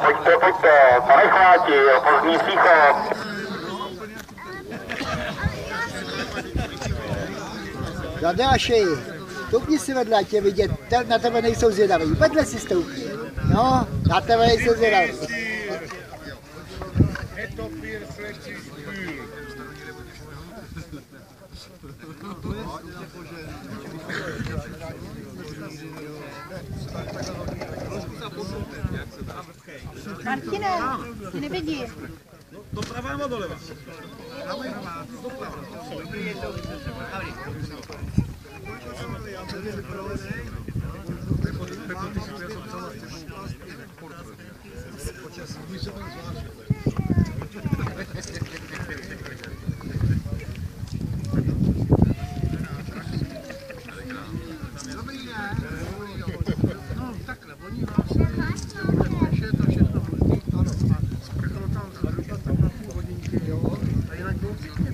Pojďte, ponechvátí, pozdní příchod. Zadáši, stoupni si vedle, tě vidět, na tebe nejsou zvědaví, vedle si stoupni. No, na tebe nejsou zvědaví. Martine, ty nevidíš. Doprava nebo doleva? Thank you.